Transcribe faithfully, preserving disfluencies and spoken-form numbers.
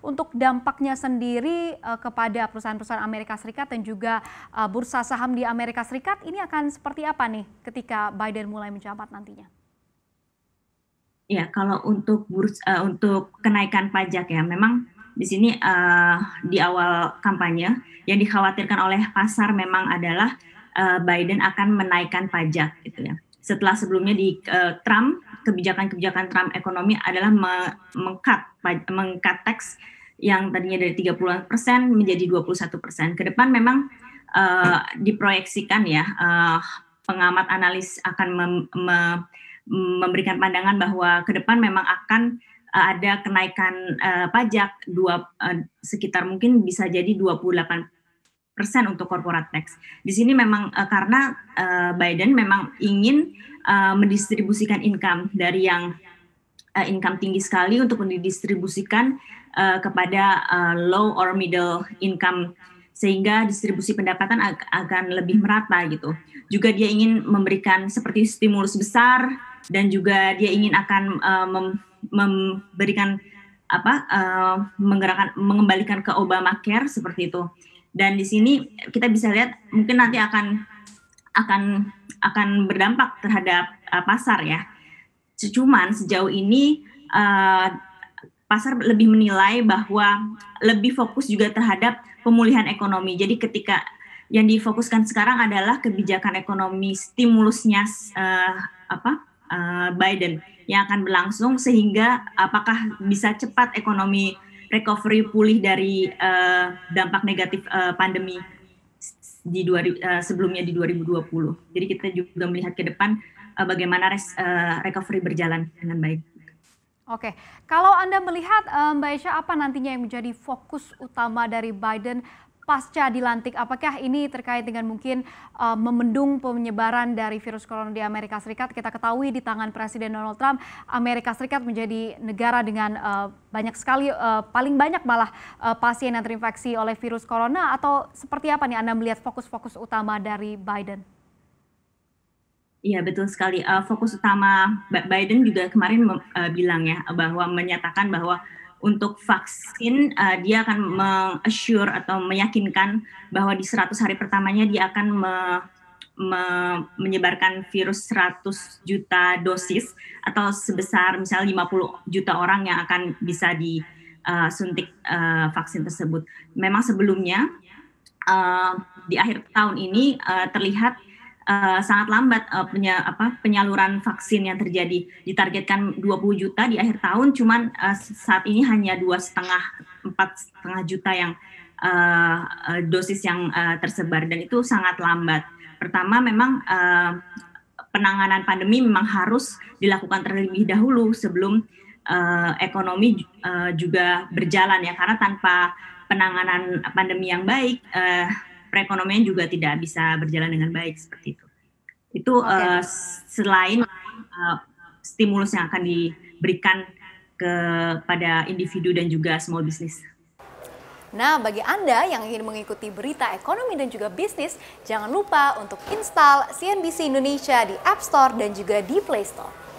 Untuk dampaknya sendiri uh, kepada perusahaan-perusahaan Amerika Serikat dan juga uh, bursa saham di Amerika Serikat, ini akan seperti apa nih ketika Biden mulai menjabat nantinya? Ya, kalau untuk bursa, uh, untuk kenaikan pajak ya, memang di sini uh, di awal kampanye yang dikhawatirkan oleh pasar memang adalah uh, Biden akan menaikkan pajak gitu ya. Setelah sebelumnya di uh, Trump, kebijakan-kebijakan Trump ekonomi adalah meng-cut meng-cut tax yang tadinya dari tiga puluh persen menjadi dua puluh satu persen. Ke depan memang uh, diproyeksikan ya, uh, pengamat analis akan mem me memberikan pandangan bahwa ke depan memang akan uh, ada kenaikan uh, pajak dua, uh, sekitar mungkin bisa jadi dua puluh delapan persen untuk corporate tax. Di sini memang uh, karena uh, Biden memang ingin uh, mendistribusikan income dari yang uh, income tinggi sekali untuk mendistribusikan uh, kepada uh, low or middle income, sehingga distribusi pendapatan ag akan lebih merata gitu. Juga dia ingin memberikan seperti stimulus besar dan juga dia ingin akan uh, mem memberikan apa uh, menggerakkan mengembalikan ke Obamacare seperti itu. Dan di sini kita bisa lihat mungkin nanti akan akan akan berdampak terhadap uh, pasar ya. Cuman sejauh ini uh, pasar lebih menilai bahwa lebih fokus juga terhadap pemulihan ekonomi. Jadi ketika yang difokuskan sekarang adalah kebijakan ekonomi stimulusnya uh, apa uh, Biden yang akan berlangsung, sehingga apakah bisa cepat ekonomi recovery pulih dari uh, dampak negatif uh, pandemi di uh, sebelumnya di dua ribu dua puluh. Jadi kita juga melihat ke depan uh, bagaimana res, uh, recovery berjalan dengan baik. Oke, kalau Anda melihat um, Mbak Eisha, apa nantinya yang menjadi fokus utama dari Biden pasca dilantik? Apakah ini terkait dengan mungkin uh, memendung penyebaran dari virus corona di Amerika Serikat? Kita ketahui di tangan Presiden Donald Trump, Amerika Serikat menjadi negara dengan uh, banyak sekali, uh, paling banyak malah uh, pasien yang terinfeksi oleh virus corona. Atau seperti apa nih Anda melihat fokus-fokus utama dari Biden? Iya, betul sekali. Uh, fokus utama Biden juga kemarin uh, bilang ya, bahwa menyatakan bahwa untuk vaksin, uh, dia akan meng-assure atau meyakinkan bahwa di seratus hari pertamanya dia akan me me menyebarkan virus seratus juta dosis atau sebesar misalnya lima puluh juta orang yang akan bisa disuntik uh, vaksin tersebut. Memang sebelumnya, uh, di akhir tahun ini uh, terlihat Uh, sangat lambat uh, penya, apa, penyaluran vaksin yang terjadi. Ditargetkan dua puluh juta di akhir tahun, cuman uh, saat ini hanya dua setengah empat setengah juta yang uh, uh, dosis yang uh, tersebar, dan itu sangat lambat. Pertama, memang uh, penanganan pandemi memang harus dilakukan terlebih dahulu sebelum uh, ekonomi uh, juga berjalan ya, karena tanpa penanganan pandemi yang baik, Uh, perekonomian juga tidak bisa berjalan dengan baik seperti itu. Itu okay. uh, selain uh, stimulus yang akan diberikan kepada individu dan juga small business. Nah, bagi Anda yang ingin mengikuti berita ekonomi dan juga bisnis, jangan lupa untuk install C N B C Indonesia di App Store dan juga di Play Store.